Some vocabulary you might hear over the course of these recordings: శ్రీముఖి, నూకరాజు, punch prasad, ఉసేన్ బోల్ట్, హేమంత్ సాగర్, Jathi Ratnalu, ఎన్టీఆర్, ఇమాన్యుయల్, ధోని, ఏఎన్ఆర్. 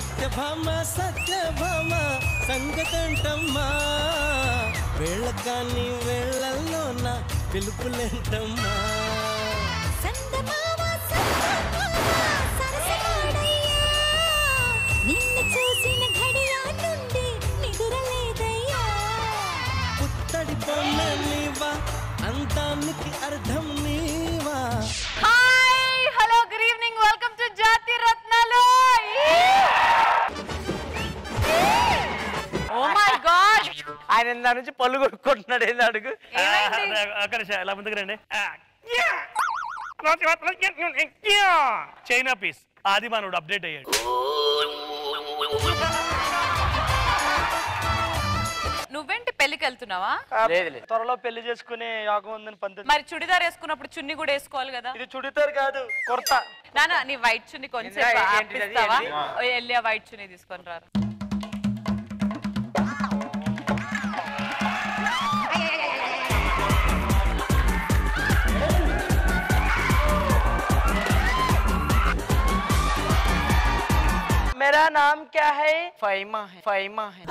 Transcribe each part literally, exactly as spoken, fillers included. సత్యభామ సత్యభామ సంగతంటమ్మ వెళ్ళకాని వెళ్ళల్లోన పిలుపులేంటమ్మ సత్యభామ సత్యభామ సరసవాడయ్య నిన్ను చూసిన ఘడియ నుండి నిదురలేదయ్య పుట్టడి బొమ్మ నీవా అంతానికి అర్థం నీవా hi hello good evening welcome to Jathi Ratnalu ఆయన ఇందా నుంచి పళ్ళు కొట్టుకుంటున్నాడు ఏంది అడుగు అలా ముందుకు రండి చైనా పీస్ ఆది మానవుడు అప్డేట్ అయ్యాడు నువ్వేంటి పెళ్లికి వెళ్తున్నావా త్వరలో పెళ్లి చేసుకునే యోగం ఉందని పంతులు మరి చుడిదార్ వేసుకున్నప్పుడు చున్ని కూడా వేసుకోవాలి కదా ఇది చుడిదార్ కాదు కుర్తా నానా నీ వైట్ చున్ని కొంచెం ఆపిస్తావా వెళ్ళి ఆ వైట్ చున్ని తీసుకొని రారు मेरा नाम क्या है फाइमा है फाइमा है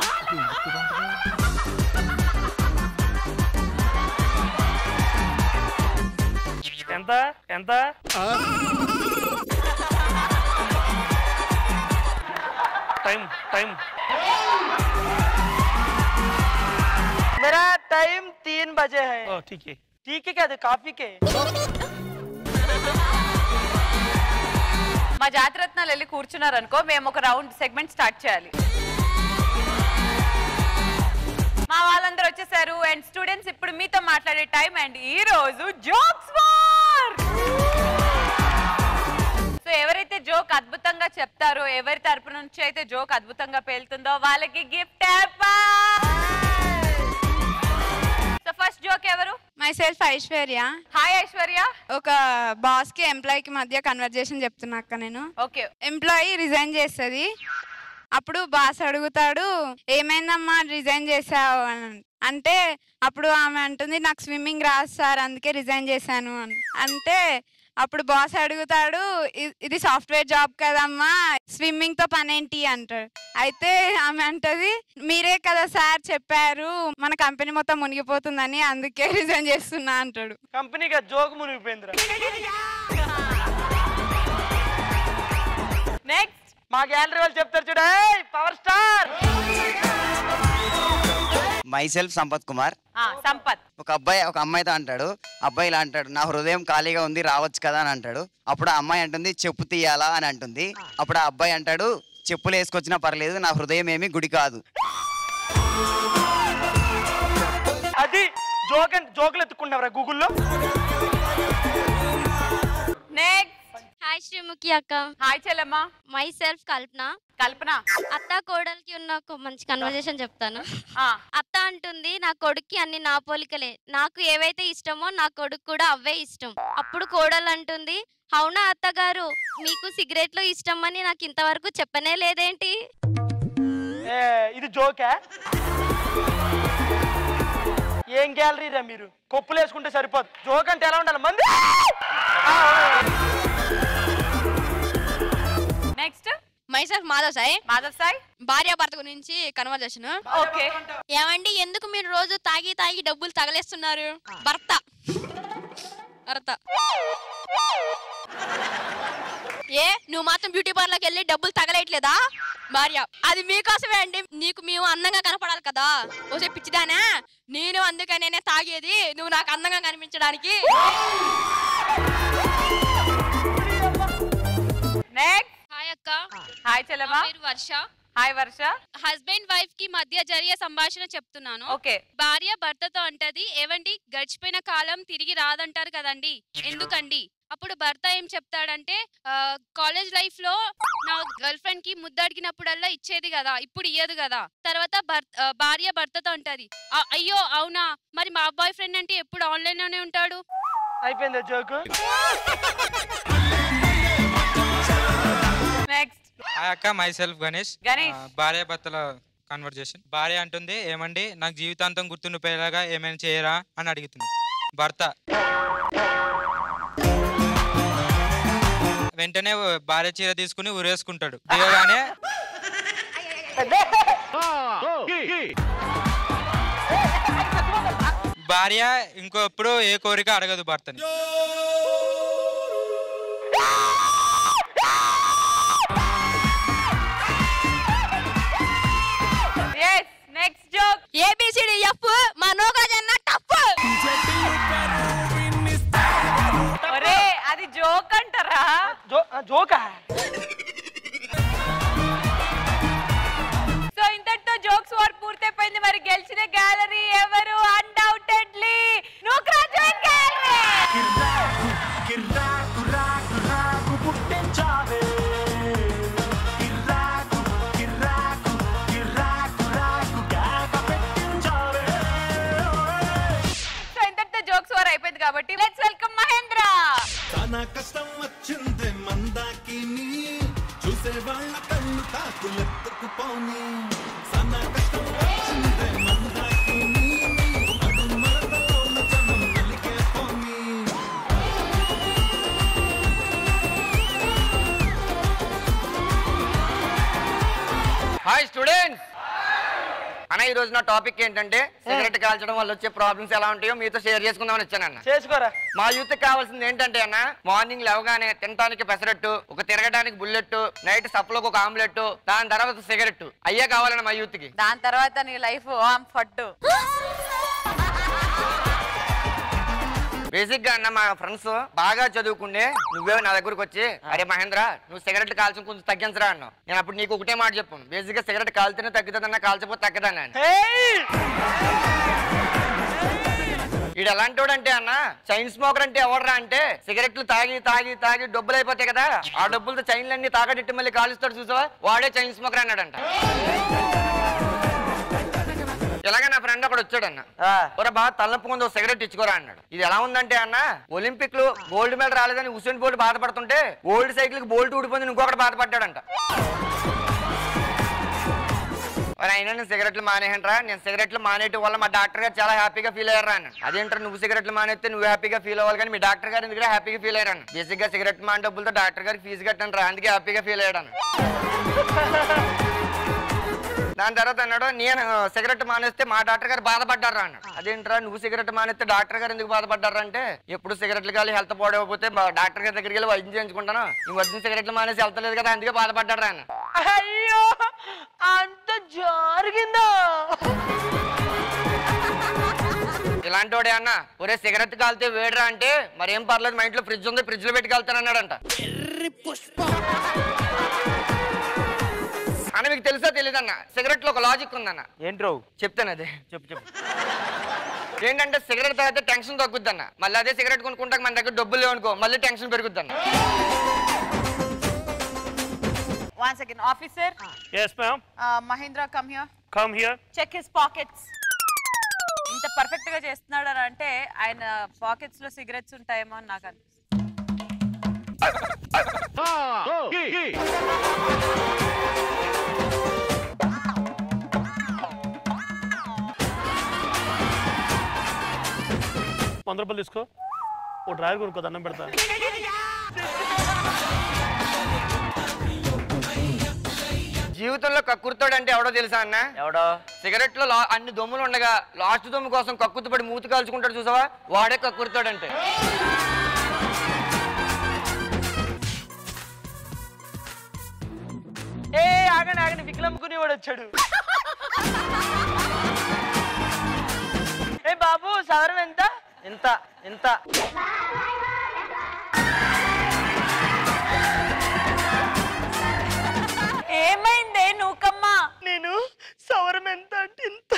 ఎంత ఎంత టైం టైం मेरा टाइम तीन बजे है ओ ठीक है ठीक है क्या दे काफी के మా జాతి రత్నాలు వెళ్ళి కూర్చున్నారు అనుకో మేము ఒక రౌండ్ సెగ్మెంట్ స్టార్ట్ చేయాలి మా వాళ్ళందరూ వచ్చేసారు అండ్ స్టూడెంట్స్ ఇప్పుడు మీతో మాట్లాడే టైం అండ్ ఈ రోజు జోక్స్ వార్ సో ఎవరైతే జోక్ అద్భుతంగా చెప్తారో ఎవరి తరపు నుంచి అయితే జోక్ అద్భుతంగా పేలుతుందో వాళ్ళకి గిఫ్ట్ సో ఫస్ట్ జోక్ ఎవరు myself Aishwarya hi Aishwarya ఒక బాస్ కి ఎంప్లాయీ కి మధ్య కన్వర్జేషన్ చెప్తున్నా అక్క నేను ఓకే ఎంప్లాయీ రిజైన్ చేస్తది అప్పుడు బాస్ అడుగుతాడు ఏమైందమ్మా రిజైన్ చేసావు అంటే అప్పుడు ఆమె అంటుంది నాకు స్విమ్మింగ్ రాదు సార్ అందుకే రిజైన్ చేశాను అంటే అప్పుడు బాస్ అడుగుతాడు ఇది సాఫ్ట్వేర్ జాబ్ కదమ్మా స్విమ్మింగ్ తో పనేంటి అంటాడు అయితే ఆమె అంటది మీరే కదా సార్ చెప్పారు మన కంపెనీ మొత్తం మునిగిపోతుందని అందుకే రిజైన్ చేస్తున్నా అంటాడు కంపెనీగా జోక్ మునిగిపోయిందిరా నెక్స్ట్ మా గ్యాలరీ వాళ్ళు చెప్తారు చూడు power star myself Sampath Kumar Sampath ఒక అబ్బాయి ఒక అమ్మాయితో అంటాడు అబ్బాయి ఇలా అంటాడు నా హృదయం ఖాళీగా ఉంది రావచ్చు కదా అని అంటాడు అప్పుడు ఆ అమ్మాయి అంటుంది చెప్పు తీయాలా అని అంటుంది అప్పుడు ఆ అబ్బాయి అంటాడు చెప్పులు వేసుకొచ్చినా పర్లేదు నా హృదయం ఏమి గుడి కాదు అది జోక్ జోకులు ఎత్తుకున్నావరా గూగుల్లో హాయ్ శ్రీముఖి అక్క హాయ్ చెల్లమ్మ మై సెల్ఫ్ కల్పన కల్పన అత్త కోడలికి ఉన్న ఒక మంచి కన్వర్జేషన్ చెప్తాను అత్త అంటుంది నా కొడుక్కి అన్ని నా పోలికలే నాకు ఏవైతే ఇష్టమో నా కొడుకు కూడా అవే ఇష్టం అప్పుడు కోడలు అంటుంది అవునా అత్తగారు మీకు సిగరెట్లు ఇష్టం అని నాకు ఇంతవరకు చెప్పనే లేదేంటి ఇది జోకా ఏం గ్యాలరీ రా మీరు కొప్పులు వేసుకుంటే సరిపోదు జోక్ అంటే ఎలా ఉండాలి మంది next myself Madhav Sai Madhav Sai భార్య భర్త గురించి కన్వర్జేషన్ ఓకే ఏమండి ఎందుకు మీరు రోజు తాగి తాగి డబ్బులు తగలేస్తున్నారు భర్త భర్త ఏ నువ్వు మాత్రం బ్యూటీ పార్లర్కి వెళ్ళి డబ్బులు తగలేయట్లేదా భార్య అది మీకోసమే అండి నీకు మేము అందంగా కనపడాలి కదా ఓసే పిచ్చిదానా నేను అందుకనే తాగేది నువ్వు నాకు అందంగా కనిపించడానికి నెక్స్ట్ హస్బెండ్ వైఫ్ కి మధ్య జరిగే సంభాషణ చెప్తున్నాను భార్య భర్తతో అంటది ఏవండి గడిచిపోయిన కాలం తిరిగి రాదంటారు కదండి ఎందుకండి అప్పుడు భర్త ఏం చెప్తాడంటే కాలేజ్ లైఫ్ లో నా గర్ల్ ఫ్రెండ్ కి ముద్దడిగినప్పుడల్లా ఇచ్చేది కదా ఇప్పుడు ఇయ్యదు కదా తర్వాత భార్య భర్తతో అంటది అయ్యో అవునా మరి మా బాయ్ ఫ్రెండ్ అంటే ఎప్పుడు ఆన్లైన్ లోనే ఉంటాడు అయిపోయింది జోక్ భార్య భర్తల కన్వర్జేషన్ భార్య అంటుంది ఏమండి నాకు జీవితాంతం గుర్తుండిపోయేలాగా ఏమైనా చేయరా అని అడుగుతుంది భర్త వెంటనే భార్య చీర తీసుకుని ఊరేసుకుంటాడు దిగగానే భార్య ఇంకొప్పుడు ఏ కోరిక అడగదు భర్తని. అది జోక్ అంటారా? జోకా? సో ఇంతటితో జోక్స్ వార్ పూర్తయిపోయింది. మరి గెలిచిన గ్యాలరీ ఎవరు? అన్‌డౌటెడ్లీ నువ్వు గ్రాడ్యుయేట్ గ్యాలరీ. కిర్రాకు కిర్రాకు రాకు రాకు పుట్టెంచావే కిర్రాకు కిర్రాకు కిర్రాకు రాకు గాక పెట్టించావే. సో ఇంతటితో జోక్స్ వార్ అయిపోయింది కాబట్టి లెట్స్ వెల్కమ్ మహేంద్ర. నా కష్టం వచ్చింది మందాకిని చూసే వాళ్ళ కన్ను తాకులెత్తకు పోని సనా కష్టం వచ్చింది మందాకిని అడు మరదలోన జనం నలికే పోని. హాయ్ స్టూడెంట్స్, అన్న ఈ రోజు నా టాపిక్ ఏంటంటే సిగరెట్ కాల్చడం వల్ల వచ్చే ప్రాబ్లమ్స్ ఎలా ఉంటాయో మీతో షేర్ చేసుకుందామని వచ్చానన్న. చేసుకోరా. మా యూత్ కావాల్సింది ఏంటంటే అన్న, మార్నింగ్ లేవగానే తినడానికి పెసరట్టు, ఒక తిరగడానికి బుల్లెట్, నైట్ సప్లోకి ఒక ఆమ్లెట్, దాని తర్వాత సిగరెట్. అయ్యే కావాలన్న మా యూత్ కి. దాని తర్వాత నీ లైఫ్ ఫట్టు. బేసిక్ గా అన్న మా ఫ్రెండ్స్ బాగా చదువుకుండే నువ్వే నా దగ్గరకు వచ్చి అరే మహేంద్ర నువ్వు సిగరెట్ కాల్చడం కొంచెం తగ్గించరా అన్నావు. నేను అప్పుడు నీకు ఒకటే మాట చెప్పాను, బేసిక్ గా సిగరెట్ కాల్తేనే తగ్గుతుందన్నా కాల్చకపోతే తగ్గదన్నా. వీడు ఎలాంటోడు అంటే అన్న, చైన్ స్మోకర్ అంటే ఎవడరా అంటే సిగరెట్లు తాగి తాగి తాగి డబ్బులు అయిపోతాయి కదా, ఆ డబ్బులతో చైన్లన్నీ తాగడిట్టి మళ్ళీ కాలుస్తాడు చూసావా, వాడే చైన్ స్మోకర్ అన్నాడంట. ఇలాగే నా ఫ్రెండ్ అక్కడ వచ్చాడు అన్న, ఒరే బాగా తలనొప్పుకుంది ఒక సిగరెట్ ఇచ్చుకోరా అన్నాడు. ఇది ఎలా ఉందంటే అన్న, ఒలింపిక్ లో గోల్డ్ మెడల్ రాలేదని ఉసేన్ బోల్ట్ బాధపడుతుంటే ఓల్డ్ సైకిల్ కి బోల్ట్ ఊడిపోయింది ఇంకొకటి బాధపడ్డాడంట. అయినా నేను సిగరెట్లు మానేయంట్రా, నేను సిగరెట్లు మానేయటం వల్ల మా డాక్టర్ గారు చాలా హ్యాపీగా ఫీల్ అయ్యారా అన్నాడు. అదేంటారు నువ్వు సిగరెట్లు మానేస్తే నువ్వు హ్యాపీగా ఫీల్ అవ్వాలి కానీ మీ డాక్టర్ గారు ఎందుకు హ్యాపీగా ఫీల్ అయ్యారు అన్న. బేసిక్ గా సిగరెట్ మానే డబ్బులతో డాక్టర్ గారికి ఫీజు కట్టాను రా, అందుకే హ్యాపీగా ఫీల్ అయ్యాను. దాని తర్వాత అన్నాడు నేను సిగరెట్ మానేస్తే మా డాక్టర్ గారు బాధపడ్డారా అన్నాడు. అదేంట్రా నువ్వు సిగరెట్ మానేస్తే డాక్టర్ గారు ఎందుకు బాధపడ్డారా అంటే, ఎప్పుడు సిగరెట్లు కాలి హెల్త్ పాడైపోతే డాక్టర్ గారి దగ్గరికి వెళ్ళి వైద్యం చేయించుకుంటాను, నువ్వు వచ్చిన సిగరెట్లు మానేసి హెల్త్ లేదు కదా అందుకే బాధపడ్డారా అన్న. అయ్యో అంత జరిగిందా? ఇలాంటి వాడే అన్న, ఒరే సిగరెట్ కాలితే వేడరా అంటే మరేం పర్లేదు మా ఇంట్లో ఫ్రిడ్జ్ ఉంది ఫ్రిడ్జ్ లో పెట్టి కాలుతానన్నాడంట. అన్న మీకు తెలుసా తెలీదన్న, సిగరెట్ లో ఒక లాజిక్ ఉందన్న. ఏంట్రో చెప్తాను అదే. చెప్పు చెప్పు. ఏంటంటే సిగరెట్ తాగితే టెన్షన్ తగ్గుద్ది అన్న, మళ్ళీ అదే సిగరెట్ కొనుక్కుంటాక మన దగ్గర డబ్బులు లేవనుకో మళ్ళీ టెన్షన్ పెరుగుద్ది అన్న. One second, officer. Yes, ma'am. Uh, Mahindra, come here. Come here. Check his pockets. ఇంత పర్ఫెక్ట్ గా చేస్తున్నాడు అని అంటే ఆయన పాకెట్స్ లో సిగరెట్స్ ఉంటాయేమో అని నాకు అనిపిస్తుంది. వంద రూపాయలు తీసుకో, ఓ డ్రైవర్ కొనుక్కో, దండం పెడతా. జీవితంలో కక్కుర్తాడు అంటే ఎవడో తెలుసా అన్న, ఎవడో సిగరెట్ లో అన్ని దొమ్ములు ఉండగా లాస్ట్ దొమ్ము కోసం కక్కుతు పడి మూతి కాల్చుకుంటాడు చూసావా, వాడే కక్కుర్తాడు అంటే. ఏ ఆగండి ఆగండి, వికలంకుని వాడు వచ్చాడు. ఏ బాబు సవరం ఎంత ఇంత ఇంత. ఏమైందే నూకమ్మా? నేను సవరం ఎంత అంటే ఇంత.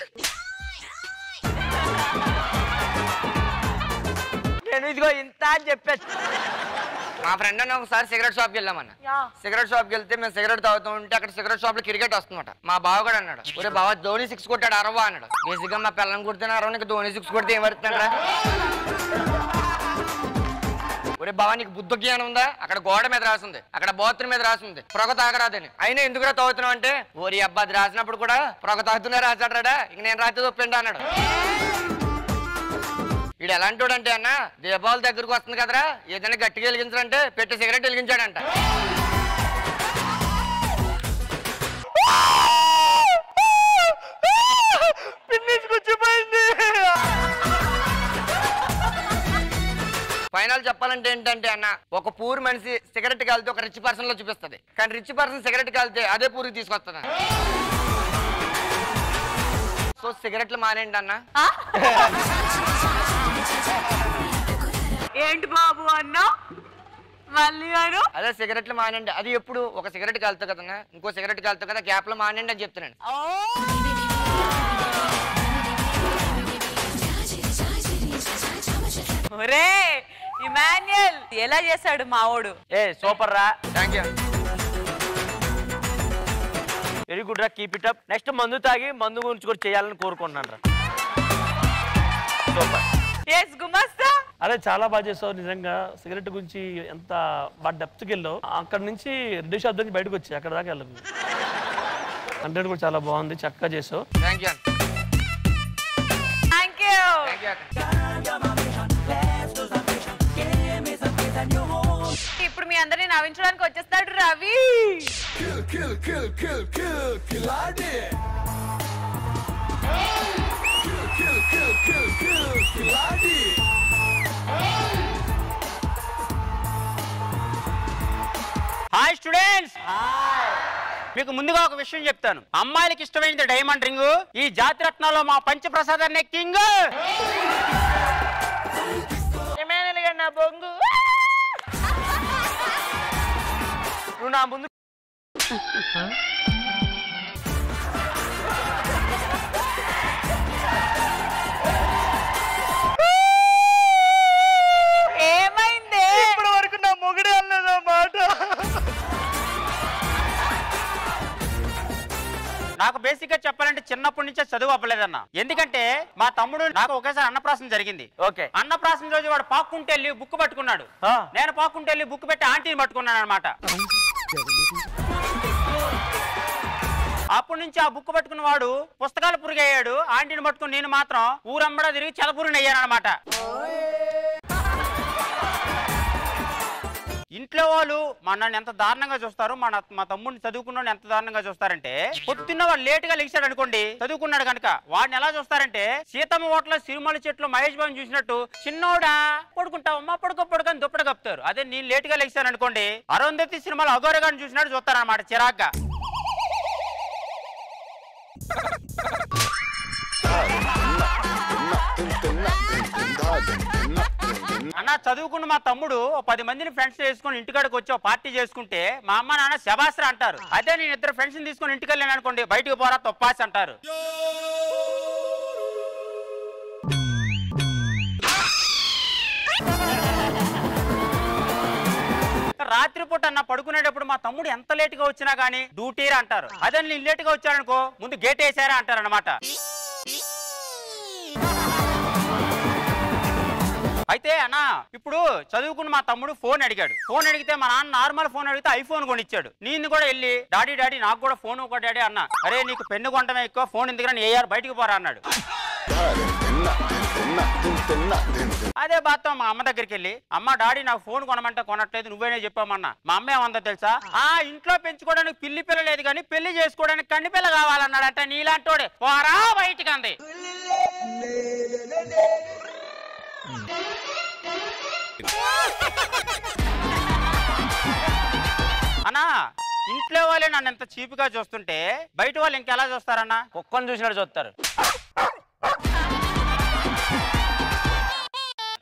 నేను ఇదిగో ఇంత అని చెప్పాను. మా ఫ్రెండ్ అన్న ఒకసారి సిగరెట్ షాప్కి వెళ్ళామన్న. సిగరెట్ షాప్కి వెళ్తే మేము సిగరెట్ తాగుతూ ఉంటే అక్కడ సిగరెట్ షాప్ లో క్రికెట్ వస్తుందట. మా బావగాడు అన్నాడు, ఒరే బావ ధోని సిక్స్ కొట్టాడు అరవా అన్నాడు. బేసిక్గా మా పిల్లలు కొడితేనే అరవా, నీకు ధోని సిక్స్ కొడితే ఏం పడుతున్నారా? ఒరే బావ నీకు బుద్ధ జ్ఞానం ఉందా? అక్కడ గోడ మీద రాసింది, అక్కడ బాత్రూమ్ మీద రాసింది ప్రొగ తాగరాదని. అయినా ఎందుకురా తాగుతున్నావు అంటే, ఓరి అబ్బా అది రాసినప్పుడు కూడా ప్రొగ తాగుతున్నా రాసాడరా, ఇంక నేను రాస్తే తొప్పిండా అన్నాడు. వీడు ఎలాంటి అంటే అన్న, దీపావళి దగ్గరకు వస్తుంది కదరా ఏదైనా గట్టిగా వెలిగించాలంటే పెట్టి సిగరెట్ వెలిగించాడంట. టాలెంట్ ఏంటంటే అన్న ఒక పూర్ మనిషి సిగరెట్ కాల్తే ఒక రిచ్ పర్సన్ లో చూపిస్తది కానీ రిచ్ పర్సన్ సిగరెట్ కాల్తే అదే పూరికి తీసుకొస్తది సో సిగరెట్లు మానేండి అన్న ఏంటి బాబు అన్న మళ్ళీ అను అదే సిగరెట్లు మానేండి అది ఎప్పుడు ఒక సిగరెట్ కాల్తే కదన్న ఇంకో సిగరెట్ కాల్తే కదా గ్యాప్ లో మానేండి అని చెప్తున్నాను ఒరే ఇమాన్యుయల్ ఎలా చేసాడు మావోడు ఏ సూపర్ రా థాంక్యూ వెరీ గుడ్ రా కీప్ ఇట్ అప్ నెక్స్ట్ మందు తాగి మందు గురించి కూడా చేయాలని కోరుకుంటున్నాను రా సూపర్ yes గుమస్తా అరే చాలా బాగా చేసావు నిజంగా సిగరెట్ గురించి ఎంత బా డెప్త్ కి వెళ్ళావు అక్కడ నుంచి రెండు శబ్దం నుంచి బయటికి వచ్చి అక్కడ దాకా వెళ్ళావు హండ్రెడ్ కూడా చాలా బాగుంది చక్కగా చేసావు థాంక్యూ థాంక్యూ థాంక్యూ ఇప్పుడు మీ అందరిని నవ్వించడానికి వచ్చేస్తాడు Ravi kill kill kill kill kill కిలాడి kill kill kill kill kill కిలాడి హాయ్ స్టూడెంట్స్ హాయ్ మీకు ముందుగా ఒక విషయం చెప్తాను అమ్మాయిలకు ఇష్టమైనది డైమండ్ రింగ్ ఈ జాతి రత్నాల్లో మా పంచ ప్రసాద్ అనే కింగ్ నా బొంగు నువ్వు నా ముందు ఏమైంది ఇప్పటి వరకు నా మొగుడే అన్నదా మాట నాకు బేసిక్ గా చెప్పాలంటే చిన్నప్పటి నుంచే చదువు అవ్వలేదన్న ఎందుకంటే మా తమ్ముడు నాకు ఒకేసారి అన్నప్రాసన జరిగింది ఓకే అన్నప్రాసన రోజు వాడు పాక్కుంటే వెళ్ళి బుక్ పట్టుకున్నాడు నేను పాక్కుంటే వెళ్ళి బుక్ పెట్టి ఆంటీని పట్టుకున్నాను అనమాట అప్పటి నుంచి ఆ బుక్ పట్టుకున్న వాడు పుస్తకాలు పురుగయ్యాడు ఆంటీని పట్టుకుని నేను మాత్రం ఊరంబడా తిరిగి చలపురుని అయ్యాను అనమాట ఇంట్లో వాళ్ళు మా నన్ను ఎంత దారుణంగా చూస్తారు మా మా తమ్ముడిని చదువుకున్నాడు ఎంత దారుణంగా చూస్తారంటే పొద్దున్న వాడు లేట్ గా లేచాడు అనుకోండి చదువుకున్నాడు కనుక వాడిని ఎలా చూస్తారంటే సీతమ్మ ఓట్ల సిరిమల చెట్లు మహేష్ బాబు చూసినట్టు చిన్నోడా పడుకుంటావమ్మా పడుకో పడుకొని దుప్పటి కప్పుతారు అదే నేను లేట్ గా లేచాను అనుకోండి అరుంధతి సినిమాలు అఘోరగాన్ని చూసినట్టు చూస్తారనమాట చిరాగ్గా అన్న చదువుకున్న మా తమ్ముడు పది మందిని ఫ్రెండ్స్ చేసుకుని ఇంటికాడికి వచ్చి పార్టీ చేసుకుంటే మా అమ్మ నాన్న శబాస్రా అంటారు అదే నేను ఇద్దరు ఫ్రెండ్స్ ని తీసుకుని ఇంటికి వెళ్ళాను అనుకోండి బయటకు పోరా తొప్పాసి అంటారు రాత్రిపూట అన్న పడుకునేటప్పుడు మా తమ్ముడు ఎంత లేట్ గా వచ్చినా గానీ డ్యూటీరా అంటారు అదే నేను లేట్ గా వచ్చాననుకో ముందు గేట్ వేసారా అంటారు అనమాట అయితే అన్న ఇప్పుడు చదువుకున్న మా తమ్ముడు ఫోన్ అడిగాడు ఫోన్ అడిగితే మా నాన్న నార్మల్ ఫోన్ అడిగితే ఐఫోన్ కొనిచ్చాడు నేను కూడా వెళ్ళి డాడీ డాడీ నాకు కూడా ఫోన్ ఒక డాడీ అన్న అరే నీకు పెన్ను కొనటమే ఎక్కువ ఫోన్ ఎందుకు నీ ఏఆర్ బయటికి పోరా అన్నాడు అదే బాత్తో మా అమ్మ దగ్గరికి వెళ్ళి అమ్మ డాడీ నాకు ఫోన్ కొనమంటే కొనట్లేదు నువ్వేనే చెప్పామన్నా మా అమ్మ ఏమందో తెలుసా ఆ ఇంట్లో పెంచుకోవడానికి పిల్లి పిల్ల లేదు కానీ పెళ్లి చేసుకోవడానికి కండి పిల్ల కావాలన్నాడంటే నీలాంటోడే పోరా బయటికి అంది అన్నా ఇంట్లో వాళ్ళే నన్ను ఎంత చీపుగా చూస్తుంటే బయట వాళ్ళు ఇంకెలా చూస్తారన్నా కుక్కను చూసినట్టు చూస్తారు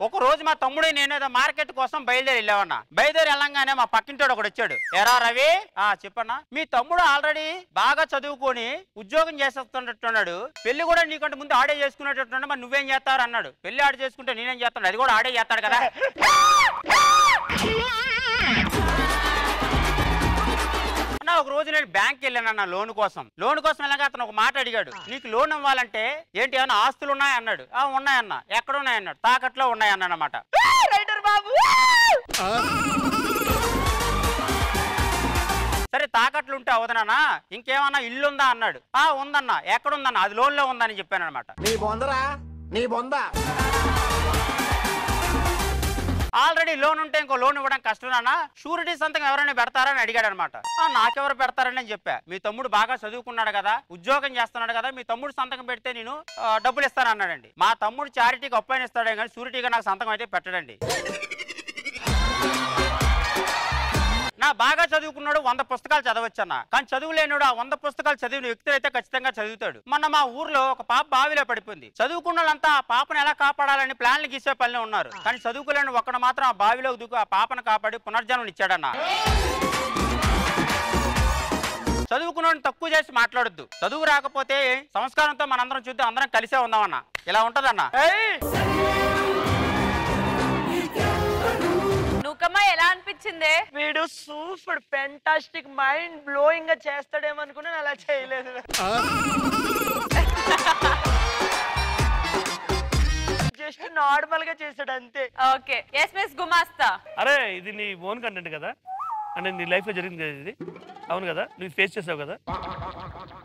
ఒక రోజు మా తమ్ముడు నేను ఏదో మార్కెట్ కోసం బయలుదేరి వెళ్ళావన్నా బయలుదేరి వెళ్ళంగానే మా పక్కింటోడు ఒకడు వచ్చాడు ఎరా రవి ఆ చెప్పన్నా మీ తమ్ముడు ఆల్రెడీ బాగా చదువుకొని ఉద్యోగం చేసేస్తున్నట్టున్నాడు పెళ్లి కూడా నీకంటే ముందు ఆడే చేసుకునేటట్టున్నాడు మరి నువ్వేం చేస్తావు అన్నాడు పెళ్లి ఆడే చేసుకుంటే నేనేం చేస్తాను అది కూడా ఆడే చేస్తాడు కదా ఒక రోజు నేను బ్యాంక్ వెళ్ళాను అన్న లోన్ కోసం లోన్ కోసం వెళ్ళాక అతను ఒక మాట అడిగాడు నీకు లోన్ ఇవ్వాలంటే ఏంటి ఏమైనా ఆస్తులు ఉన్నాయా అన్నాడు ఆ ఉన్నాయన్న ఎక్కడ ఉన్నాయన్నాడు తాకట్లో ఉన్నాయన్న అన్నమాట సరే తాకట్లు ఉంటే అవదనా ఇంకేమన్నా ఇల్లు ఉందా అన్నాడు ఆ ఉందన్న ఎక్కడ ఉందన్న అది లోన్ లో ఉందని చెప్పాను అనమాట ఆల్రెడీ లోన్ ఉంటే ఇంకో లోన్ ఇవ్వడం కష్టమేనా షూరిటీ సంతకం ఎవరైనా పెడతారని అడిగాడు అనమాట నాకెవరు పెడతారని చెప్పా మీ తమ్ముడు బాగా చదువుకున్నాడు కదా ఉద్యోగం చేస్తున్నాడు కదా మీ తమ్ముడు సంతకం పెడితే నేను డబ్బులు ఇస్తాను అన్నాడండి మా తమ్ముడు చారిటీకి అప్లైన్ ఇస్తాడే కానీ షూరిటీగా నాకు సంతకం అయితే పెట్టడండి నా బాగా చదువుకున్నాడు వంద పుస్తకాలు చదవొచ్చన్న కానీ చదువులేనోడు ఆ వంద పుస్తకాలు చదివిన వ్యక్తిరైతే ఖచ్చితంగా చదువుతాడు. మన మా ఊర్లో ఒక పాప బావిలో పడిపోయింది. చదువుకున్నలంతా ఆ పాపను ఎలా కాపాడాలని ప్లాన్లు గీసే పనిలో ఉన్నారు. కానీ చదువుకులేని ఒక్కడు మాత్రం ఆ బావిలోకి దూకి ఆ పాపను కాపాడి పునర్జన్మని ఇచ్చాడన్న. చదువుకున్నోని తక్కువ చేసి మాట్లాడొద్దు. చదువు రాకపోతే సంస్కారంతో మనందరం చూద్దాం, అందరం కలిసే ఉందామన్న. ఇలా ఉంటదన్న. వీడు సూపర్ ఫెంటాస్టిక్ మైండ్ బ్లోయింగ్ గా చేస్తాడేమో అనుకున్నా, అలా చేయలేదు. జస్ట్ నార్మల్ గా చేసాడు అంతే. ఓకే yes miss గుమాస్తా. అరే ఇది నీ ఓన్ కంటెంట్ కదా, అంటే నీ లైఫ్ లో జరిగింది కదా ఇది, అవును కదా, నువ్వు ఫేస్ చేసావు కదా,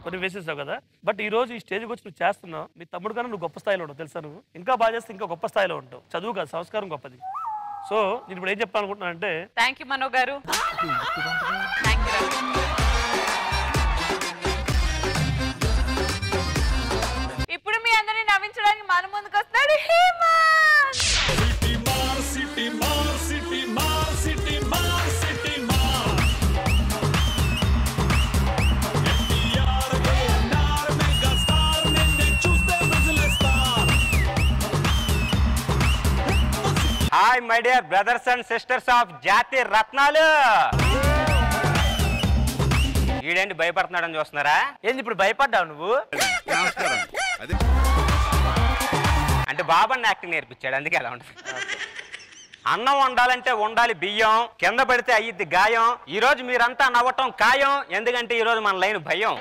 కొన్ని ఫేస్ చేసావు కదా. బట్ ఈ రోజు ఈ స్టేజ్కి వచ్చి నువ్వు చేస్తున్నావు. నీ తమ్ముడు కన్నా నువ్వు గొప్ప స్థాయిలో ఉంటావు తెలుసా. నువ్వు ఇంకా బాగా చేస్తే ఇంకా గొప్ప స్థాయిలో ఉంటావు. చదువు కాదు, సంస్కారం గొప్పది. సో నేను ఇప్పుడు ఏం చెప్పాలనుకుంటున్నాను అంటే థ్యాంక్ యూ మనో గారు. ఇప్పుడు మీ అందరిని నవ్వించడానికి మన ముందుకు వస్తాడు Hi, my dear brothers and sisters of Jathi Ratnalu. ఈడేంటి భయపడుతున్నాడని చూస్తున్నారా? ఏంది ఇప్పుడు భయపడ్డావు నువ్వు? అంటే బాబాని యాక్టింగ్ నేర్పించాడు అందుకే అలా ఉంటుంది. అన్నం వండాలంటే వండాలి బియ్యం, కింద పడితే అయ్యిద్ది గాయం. ఈ రోజు మీరంతా నవ్వటం ఖాయం, ఎందుకంటే ఈరోజు మన లైన్ భయం.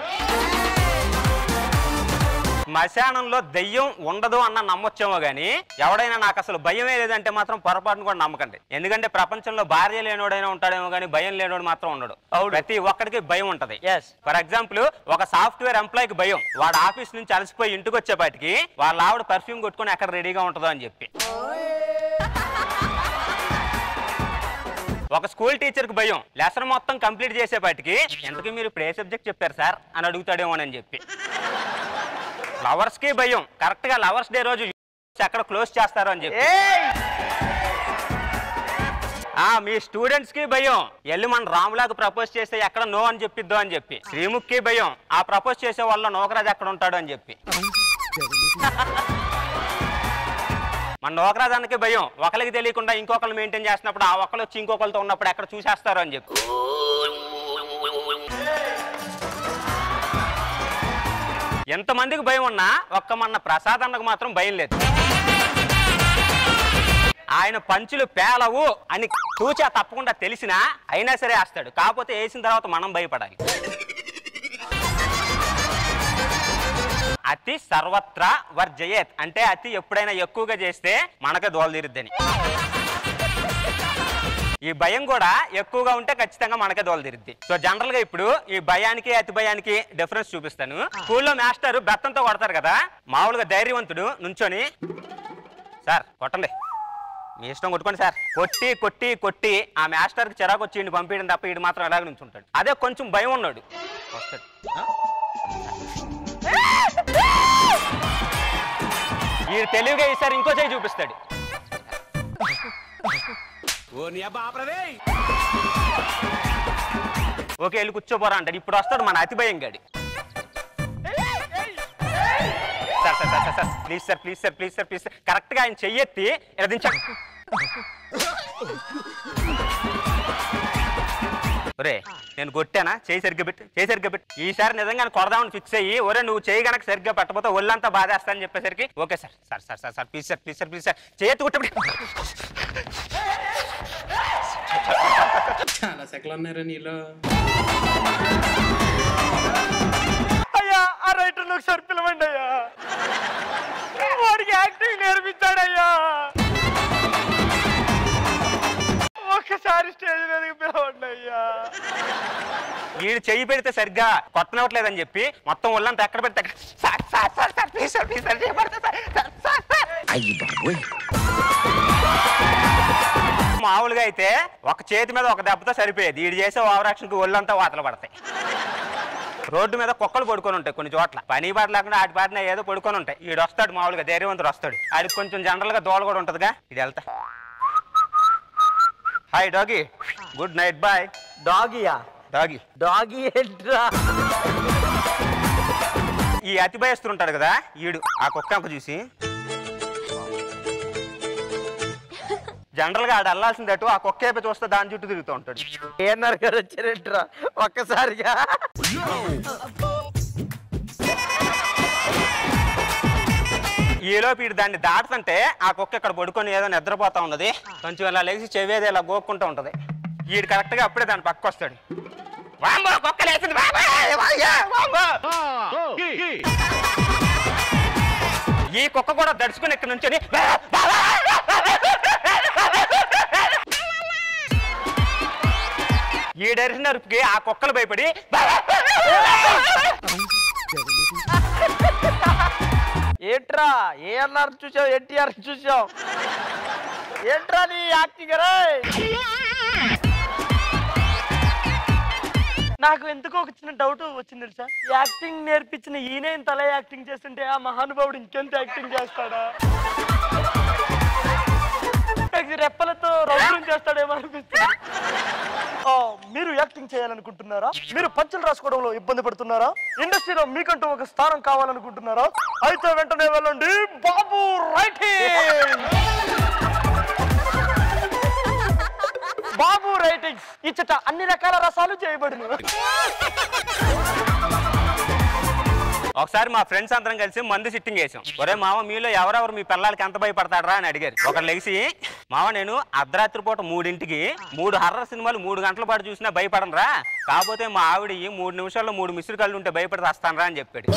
మశానంలో దయ్యం ఉండదు అన్న నమ్మొచ్చేమో గానీ ఎవడైనా నాకు అసలు భయమే లేదంటే మాత్రం పొరపాటును కూడా నమ్మకండి. ఎందుకంటే ప్రపంచంలో భార్య లేనోడైనా ఉంటాడేమో కానీ భయం లేనోడు మాత్రం ఉండడు. ప్రతి ఒక్కడికి భయం ఉంటది. ఫర్ ఎగ్జాంపుల్ ఒక సాఫ్ట్వేర్ ఎంప్లాయీకి భయం, వాడు ఆఫీస్ నుంచి అలసిపోయి ఇంటికి వచ్చేపాటికి వాళ్ళ ఆవిడ పర్ఫ్యూమ్ కొట్టుకుని ఎక్కడ రెడీగా ఉంటుందో అని చెప్పి. ఒక స్కూల్ టీచర్ కి భయం, లెసన్ మొత్తం కంప్లీట్ చేసేపాటికి ఎంతకీ మీరు ఇప్పుడు ఏ సబ్జెక్ట్ చెప్పారు సార్ అని అడుగుతాడేమోనని చెప్పి. లవర్స్ కి భయం, కరెక్ట్ గా లవర్స్ డే రోజు ఎక్కడ క్లోజ్ చేస్తారు అని చెప్పి. ఆ మీ స్టూడెంట్స్ కి భయం, ఎల్లు మన రాములాగా ప్రపోజ్ చేస్తే ఎక్కడ నో అని చెప్పిద్దో అని చెప్పి. శ్రీముఖికి భయం, ఆ ప్రపోజ్ చేసే వాళ్ళ నోకరాజు ఎక్కడ ఉంటాడు అని చెప్పి. మన నోకరాజానికి భయం, ఒకరికి తెలియకుండా ఇంకొకరు మెయింటైన్ చేస్తున్నప్పుడు ఆ ఒక్కరు వచ్చి ఇంకొకరితో ఉన్నప్పుడు ఎక్కడ చూసేస్తారు అని చెప్పి. ఎంతమందికి భయం ఉన్నా ఒక్క మన ప్రసాద్ అన్నకు మాత్రం భయం లేదు. ఆయన పంచులు పేలవు అని తూచా తప్పకుండా తెలిసినా అయినా సరే వేస్తాడు. కాకపోతే వేసిన తర్వాత మనం భయపడాలి. అతి సర్వత్రా వర్జయేత్ అంటే అతి ఎప్పుడైనా ఎక్కువగా చేస్తే మనకే దోలదీరుద్దని. ఈ భయం కూడా ఎక్కువగా ఉంటే ఖచ్చితంగా మనకే దోలదీరుద్ది. సో జనరల్ గా ఇప్పుడు ఈ భయానికి అతి భయానికి డిఫరెన్స్ చూపిస్తాను. స్కూల్లో మాస్టర్ బెత్తంతో కొడతారు కదా, మామూలుగా ధైర్యవంతుడు నుంచొని సార్ కొట్టండి మీ ఇష్టం కొట్టుకోండి సార్ కొట్టి కొట్టి కొట్టి ఆ మాస్టర్ కి చిరాకు వచ్చి ఈయన పంపించడం తప్ప ఈడు మాత్రం ఎలాగ నుంచి ఉంటాడు. అదే కొంచెం భయం ఉన్నాడు వస్తాడు, ఈడు తెలివిగా ఈసారి ఇంకో చేయి చూపిస్తాడు. ఓకే వెళ్ళి కూర్చోపోరా అంటాడు. ఇప్పుడు వస్తాడు మన అతి భయం గాడి, sir sir sir sir please sir please sir please sir please sir కరెక్ట్గా ఆయన చెయ్యెత్తి ఇలా దించాడు. ఒరే నేను కొట్టానా, చేయి సరిగ్గా పెట్టు, చేయి సరిగ్గా పెట్టు, ఈసారి నిజంగా కొడదామని ఫిక్స్ అయ్యి ఒరే నువ్వు చేయి కనుక సరిగ్గా పెట్టకపోతే ఒళ్ళంతా బాధేస్తా అని చెప్పేసరికి okay sir sir sir sir sir please sir please sir please sir చేయొద్దు అయ్యా. ఆ రైటర్ ఒకసారి పిలవండి అయ్యా, వాడికి యాక్టింగ్ నేర్పించాడయ్యా, ఒక్కసారి స్టేజ్ మీదకి పిలవండి అయ్యా. వీడు చెయ్యి పెడితే సరిగ్గా కొట్టనవట్లేదని చెప్పి మొత్తం ఒళ్ళంతా ఎక్కడ పెడితే మామూలుగా అయితే ఒక చేతి మీద ఒక దెబ్బతో సరిపోయేది, వీడు చేసే ఓవరాక్షన్కి ఒళ్ళంతా వాతలు పడతాయి. రోడ్డు మీద కుక్కలు పడుకొని ఉంటాయి కొన్ని చోట్ల, పని బాట లేకుండా ఆడి బాటిన ఏదో పడుకొని ఉంటాయి. వీడు వస్తాడు మామూలుగా ధైర్యవంతుడు వస్తాడు, ఆడికి కొంచెం జనరల్గా దోళ కూడా ఉంటుందిగా, ఇది వెళ్తా hi doggy, good night, bye. डॉगिया डॉगी डॉगी ఈ అతి భయస్తులు ఉంటాడు కదా ఈడు, ఆ కుక్కంక చూసి జనరల్ గా ఆడ అల్లాల్సిందట ఆ కుక్క ఏపీ చూస్తే దాని చుట్టూ తిరుగుతూ ఉంటాడు. ఏఎన్ఆర్ గారు వచ్చారంటరా ఒక్కసారిగా. ఈలోపు ఈడు దాన్ని దాటుతుంటే ఆ కుక్క ఇక్కడ పడుకొని ఏదో నిద్రపోతా ఉన్నది. కొంచెం ఇలా లేచి చెవేది ఇలా గోక్కుంటూ ఉంటది. ఈడు కరెక్ట్ గా అప్పుడే దాని పక్కకు వస్తాడు. వాంబో కుక్క లేచింది బాబాయ్, వాయ్యా వాంబో. ఈ కుక్క కూడా దడుచుకుని ఇక్కడ నుంచొని ఈ డరిసిన అరుపుకి ఆ కుక్కలు భయపడి ఏట్రా ఏఎన్ఆర్ చూసావు, ఎన్టీఆర్ చూసావు ఏంట్రా నీ యాక్టింగ్? నాకు ఎందుకో ఒక చిన్న డౌట్ వచ్చింది తెలుసా, యాక్టింగ్ నేర్పించిన ఈయన తల యాక్టింగ్ చేస్తుంటే ఆ మహానుభావుడు ఇంకెంత యాక్టింగ్ చేస్తాడా? రెప్పలతో రౌండ్ చేస్తాడేమో అనిపిస్తుంది. మీరు యాక్టింగ్ చేయాలనుకుంటున్నారా? మీరు పంచులు రాసుకోవడంలో ఇబ్బంది పడుతున్నారా? ఇండస్ట్రీలో మీకంటూ ఒక స్థానం కావాలనుకుంటున్నారా? అయితే వెంటనే వెళ్ళండి బాబు రైటింగ్. బాబు రైటింగ్స్ ఇచ్చట అన్ని రకాల రసాలు చేయబడును. ఒకసారి మా ఫ్రెండ్స్ అందరం కలిసి మందు సిట్టింగ్ వేసాం. ఒరే మామ, మీలో ఎవరెవరు మీ పిల్లలకి ఎంత భయపడతాడరా అని అడిగారు. ఒకరు లెగిసి మామ నేను అర్ధరాత్రి పూట మూడింటికి మూడు హర్రర్ సినిమాలు మూడు గంటల పాటు చూసినా భయపడనరా, కాకపోతే మా ఆవిడ మూడు నిమిషాల్లో మూడు మిస్డ్ కాళ్ళు ఉంటే భయపడి వస్తానరా అని చెప్పాడు.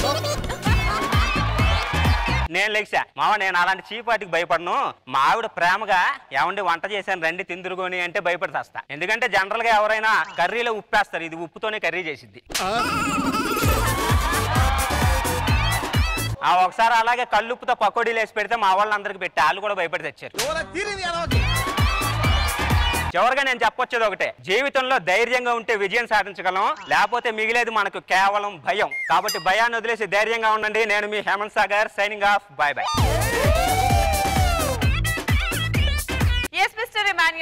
నేను లెగిసా, మామ నేను అలాంటి చీపాటికి భయపడను, మా ఆవిడ ప్రేమగా ఏమండి వంట చేశాను రండి తిందురుగోని అంటే భయపడి వస్తా, ఎందుకంటే జనరల్ గా ఎవరైనా కర్రీలో ఉప్పేస్తారు, ఇది ఉప్పుతోనే కర్రీ చేసిద్ది. ఆ ఒకసారి అలాగే కళ్ళుప్పుతో పకోడీలు వేసి పెడితే మా వాళ్ళందరికి పెట్టి వాళ్ళు కూడా భయపడి తెచ్చారు. చివరిగా నేను చెప్పొచ్చేది ఒకటే, జీవితంలో ధైర్యంగా ఉంటే విజయం సాధించగలం, లేకపోతే మిగిలేదు మనకు కేవలం భయం. కాబట్టి భయాన్ని వదిలేసి ధైర్యంగా ఉండండి. నేను మీ హేమంత్ సాగర్ signing off, bye bye.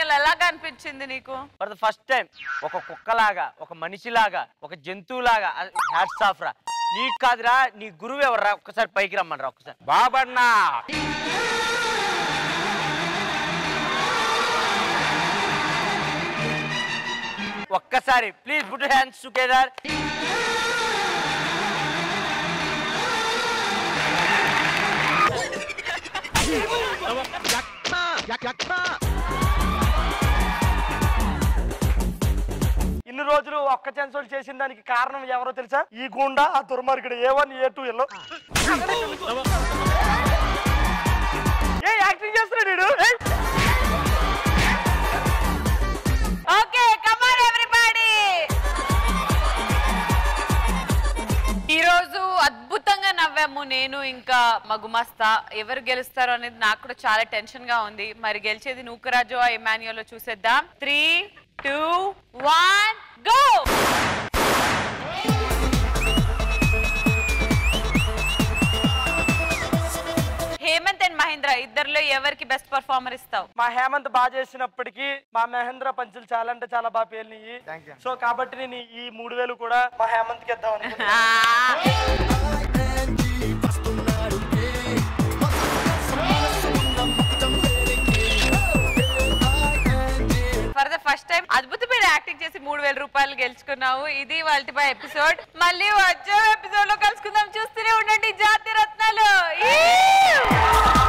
ఎలాగా అనిపించింది నీకు? ఫర్ ద ఫస్ట్ టైం ఒక కుక్కలాగా, ఒక మనిషిలాగా, ఒక జంతువులాగా హ్యాట్స్ ఆఫ్ రా. నీకు కాదురా, నీ గురువు ఎవర్రా? ఒక్కసారి పైకి రమ్మనరా ఒక్కసారి. బాబన్నా ఒక్కసారి please put your hands together. ఇన్ని రోజులు ఒక్క చెన్సోల్ చేసిన దానికి కారణం ఎవరో తెలుసా? ఈ గుండా, ఆ దుర్మార్గుడు. A one A two yellow ఏ యాక్టింగ్ చేస్తున్నాడు వీడు. ఈరోజు అద్భుతంగా నవ్వాము నేను ఇంకా మగుమస్తా. ఎవరు గెలుస్తారో అనేది నాకు కూడా చాలా టెన్షన్ గా ఉంది. మరి గెలిచేది నూకరాజో ఎమాన్యుయల్ చూసేద్దాం. Three two one go. Hemanth and Mahendra ఇద్దరులో ఎవరికి బెస్ట్ పర్ఫార్మర్ ఇస్తావు? మా హేమంత్ బాగా చేసినప్పటికీ మా మహేంద్ర పంచులు చాలా అంటే చాలా బాగా పేలినాయి. సో కాబట్టి నేను ఈ మూడు వేలు కూడా మా హేమంత్ కి ఇద్దాం అనుకుంటున్నాను. ఫర్ ద ఫస్ట్ టైం అద్భుతమైన యాక్టింగ్ చేసి మూడు వేల రూపాయలు గెలుచుకున్నావు. ఇది వాళ్ళ పై ఎపిసోడ్. మళ్ళీ వచ్చే ఎపిసోడ్ లో కలుసుకుందాం. చూస్తూనే ఉండండి జాతి రత్నాలు.